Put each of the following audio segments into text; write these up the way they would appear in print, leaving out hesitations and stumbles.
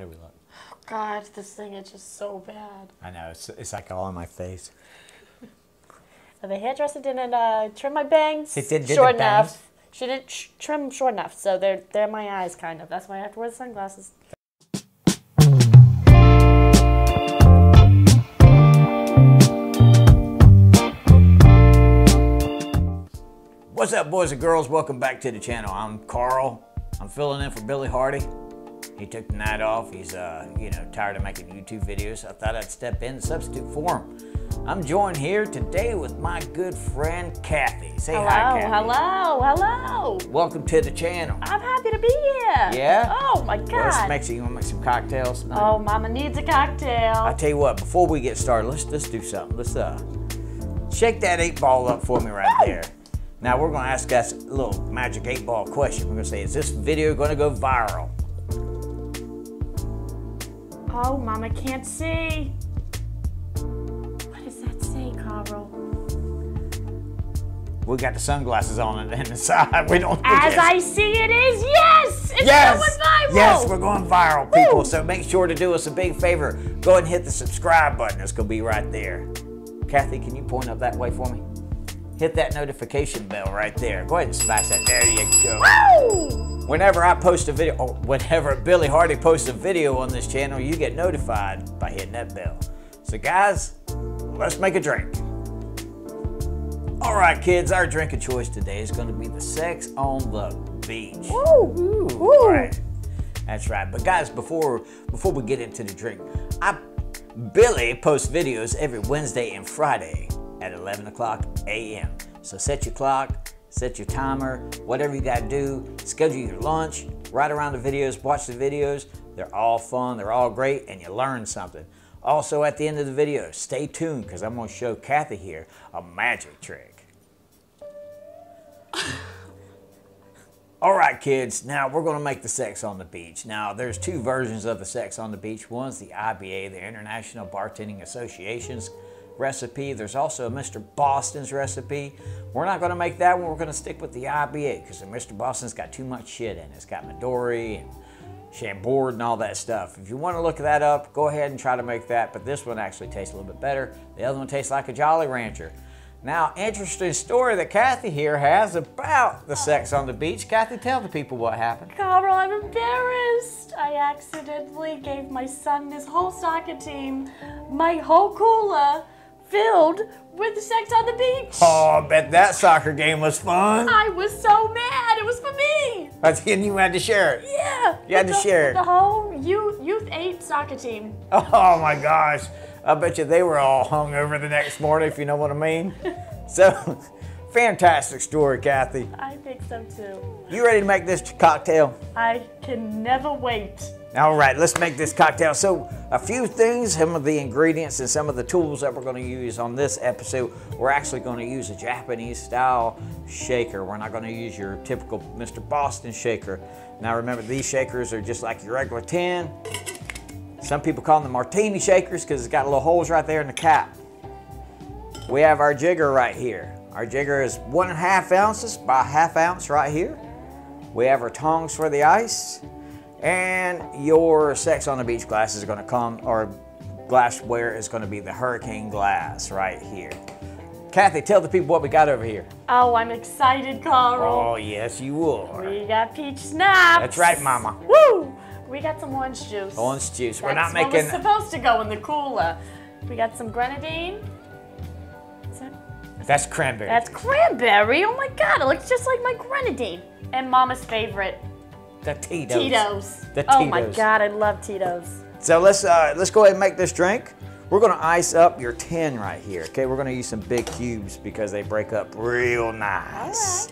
How do we look? God, this thing is just so bad. I know, it's like all on my face. So the hairdresser didn't trim my bangs short enough. She didn't trim short enough, so they're my eyes, kind of. That's why I have to wear the sunglasses. What's up, boys and girls? Welcome back to the channel. I'm Carl. I'm filling in for Billy Hardy. He took the night off. He's, you know, tired of making YouTube videos. I thought I'd step in and substitute for him. I'm joined here today with my good friend, Kathy. Say hello, hi, Kathy. Hello, hello, hello. Welcome to the channel. I'm happy to be here. Yeah? Oh, my God. What's Mexican? You want to make some cocktails tonight? Oh, Mama needs a cocktail. I tell you what, before we get started, let's do something. Let's shake that 8-ball up for me right there. Now, we're going to ask us a little magic 8-ball question. We're going to say, is this video going to go viral? Oh, Mama can't see. What does that say, Carl? We got the sunglasses on and the side. We don't. As I see it is, yes! It's going viral! Yes, we're going viral, people. Woo. So make sure to do us a big favor. Go ahead and hit the subscribe button. It's going to be right there. Kathy, can you point up that way for me? Hit that notification bell right there. Go ahead and smash that. There you go. Woo! Whenever I post a video, or whenever Billy Hardy posts a video on this channel, you get notified by hitting that bell. So guys, let's make a drink. All right, kids, our drink of choice today is gonna be the Sex on the Beach. Ooh, ooh. All right, that's right. But guys, before we get into the drink, Billy posts videos every Wednesday and Friday at 11 o'clock a.m. So set your clock. Set your timer, whatever you gotta do, schedule your lunch, right around the videos, watch the videos. They're all fun, they're all great, and you learn something. Also, at the end of the video, stay tuned, because I'm gonna show Kathy here a magic trick. All right, kids, now we're gonna make the Sex on the Beach. Now, there's two versions of the Sex on the Beach. One's the IBA, the International Bartending Association's recipe. There's also a Mr. Boston's recipe. We're not going to make that one. We're going to stick with the IBA because the Mr. Boston's got too much shit in it. It's got Midori and Chambord and all that stuff. If you want to look that up, go ahead and try to make that. But this one actually tastes a little bit better. The other one tastes like a Jolly Rancher. Now, interesting story that Kathy here has about the Sex on the Beach. Kathy, tell the people what happened. Carl, I'm embarrassed. I accidentally gave my son, his whole soccer team, my whole cooler, filled with the Sex on the Beach. Oh, I bet that soccer game was fun. I was so mad. It was for me. And you had to share it. Yeah. You had to share it. The whole youth 8 soccer team. Oh, my gosh. I bet you they were all hungover the next morning, if you know what I mean. So, fantastic story, Kathy. I think so, too. You ready to make this cocktail? I can never wait. All right, let's make this cocktail. So a few things, some of the ingredients and some of the tools that we're going to use on this episode, we're actually going to use a Japanese style shaker. We're not going to use your typical Mr. Boston shaker. Now remember, these shakers are just like your regular tin. Some people call them the martini shakers because it's got little holes right there in the cap. We have our jigger right here. Our jigger is 1.5 ounces by 1/2 ounce right here. We have our tongs for the ice. And your Sex on the Beach glass is gonna come, or glassware is gonna be the hurricane glass right here. Kathy, tell the people what we got over here. Oh, I'm excited, Carl. Oh, yes, you are. We got peach schnapps. That's right, Mama. Woo! We got some orange juice. Orange juice. That's what was supposed to go in the cooler. We got some grenadine. That's cranberry. That's cranberry. Oh my God, it looks just like my grenadine. And Mama's favorite. The Tito's. Tito's. The Tito's. Oh my God, I love Tito's. So let's go ahead and make this drink. We're gonna ice up your tin right here, okay? We're gonna use some big cubes because they break up real nice.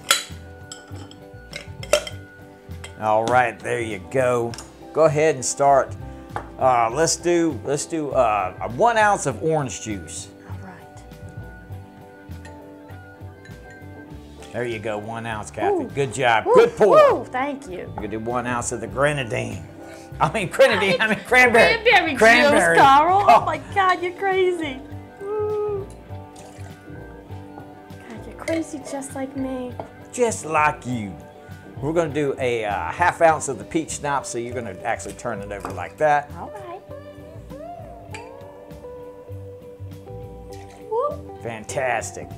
All right, there you go. Go ahead and start. Let's do 1 ounce of orange juice. All right. There you go, 1 ounce, Kathy. Ooh. Good job. Ooh. Good pour. Ooh, thank you. We're gonna do 1 ounce of the grenadine. I mean cranberry. Cranberry juice, Carl. Oh my God, you're crazy. Ooh. God, you're crazy just like me. Just like you. We're gonna do a half ounce of the peach schnapps, so you're gonna actually turn it over like that. All right. Whoop. Fantastic.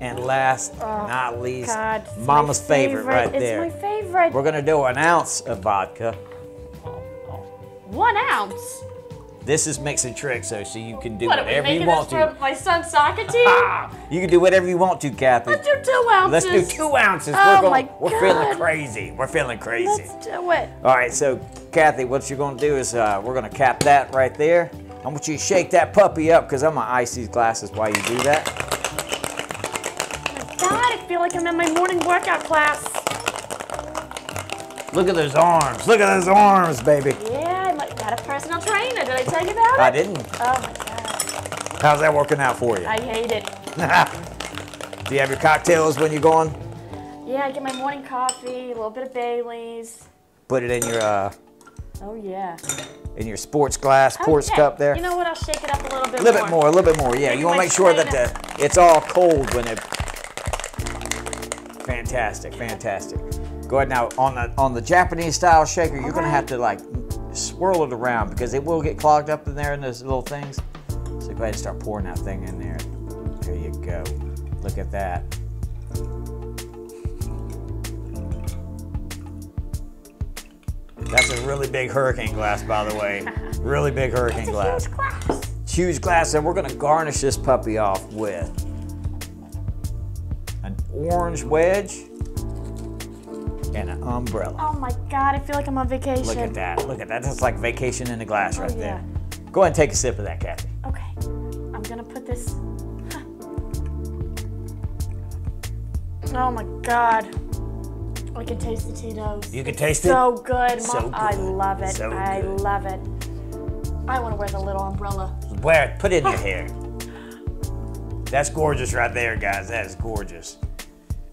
And last but not least, God, Mama's favorite right there. It's my favorite. We're gonna do an ounce of vodka. 1 ounce? This is mixing tricks, so you can do whatever you want to. My son's soccer team? You can do whatever you want to, Kathy. Let's do 2 ounces. Let's do 2 ounces. Oh my God. We're feeling crazy. We're feeling crazy. Let's do it. All right, so Kathy, what you're gonna do is we're gonna cap that right there. I want you to shake that puppy up because I'm gonna ice these glasses while you do that. Oh my God, I feel like I'm in my morning workout class. Look at those arms. Look at those arms, baby. Yeah. A personal trainer, did I tell you about it? I didn't. Oh my God. How's that working out for you? I hate it. Do you have your cocktails when you're going? Yeah, I get my morning coffee, a little bit of Bailey's. Put it in your, oh yeah. In your sports glass, cup there. You know what, I'll shake it up a little bit more. A little bit more, yeah. You want to make sure that it's all cold when it... Fantastic, fantastic. Go ahead now, on the Japanese style shaker, you're gonna have to like, swirl it around because it will get clogged up in there in those little things. So go ahead and start pouring that thing in there. There you go. Look at that. That's a really big hurricane glass, by the way. Really big hurricane glass. Huge glass. It's huge glass, and we're gonna garnish this puppy off with an orange wedge and an umbrella. Oh my God, I feel like I'm on vacation. Look at that, look at that. That's like vacation in a glass right there. Go ahead and take a sip of that, Kathy. Okay, I'm gonna put this. Oh my God. I can taste the Tito's. You can taste it? So good, Mom. I love it, I love it. I wanna wear the little umbrella. Wear it, put it in your hair. That's gorgeous right there, guys, that is gorgeous.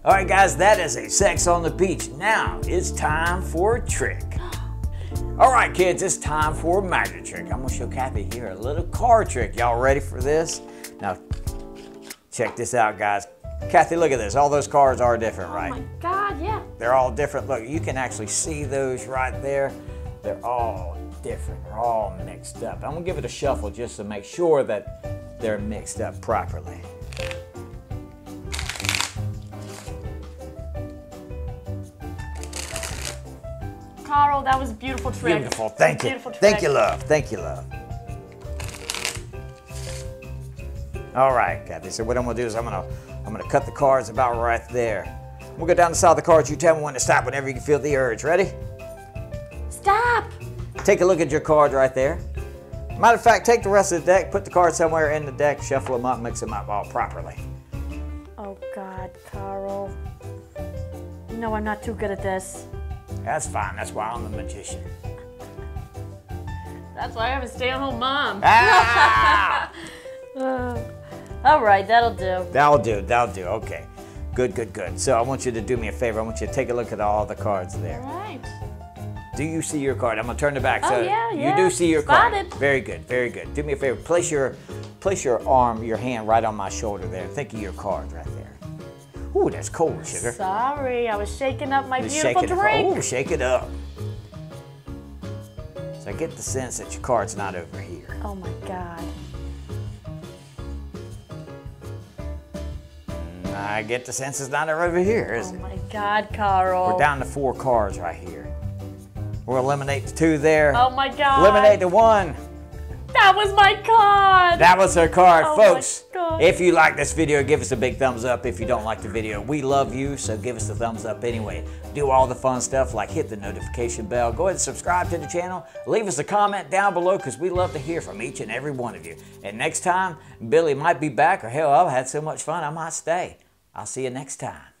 All right, guys, that is a Sex on the Beach. Now it's time for a trick. All right, kids, it's time for a magic trick. I'm gonna show Kathy here a little card trick. Y'all ready for this? Now, check this out, guys. Kathy, look at this. All those cards are different, right? Oh my God, yeah. They're all different. Look, you can actually see those right there. They're all different. They're all mixed up. I'm gonna give it a shuffle just to make sure that they're mixed up properly. Carl, that was a beautiful trick. Beautiful, thank you. Beautiful trick. Thank you, love. Thank you, love. All right, Kathy. So what I'm gonna do is I'm gonna cut the cards about right there. We'll go down the side of the cards. You tell me when to stop whenever you feel the urge. Ready? Stop. Take a look at your card right there. Matter of fact, take the rest of the deck, put the cards somewhere in the deck, shuffle them up, mix them up all properly. Oh God, Carl. You know I'm not too good at this. That's fine, that's why I'm the magician. That's why I'm a stay-at-home mom. Ah! All right, that'll do. That'll do, okay. Good, good, good. So I want you to do me a favor. I want you to take a look at all the cards there. All right. Do you see your card? I'm gonna turn it back. Oh, so yeah. You do see your card. Very good, very good. Do me a favor, place your arm, your hand right on my shoulder there. Think of your card right there. Ooh, that's cold, sugar. Sorry, I was shaking up my beautiful drink. Ooh, shake it up. So I get the sense that your card's not over here. Oh my God. I get the sense it's not over here, is it? Oh my God, Carl. We're down to 4 cards right here. We'll eliminate the 2 there. Oh my God. Eliminate the 1. That was my card. That was her card, folks. If you like this video, give us a big thumbs up. If you don't like the video, we love you, so give us a thumbs up anyway. Do all the fun stuff like hit the notification bell. Go ahead and subscribe to the channel. Leave us a comment down below because we love to hear from each and every one of you. And next time, Billy might be back or hell, I've had so much fun, I might stay. I'll see you next time.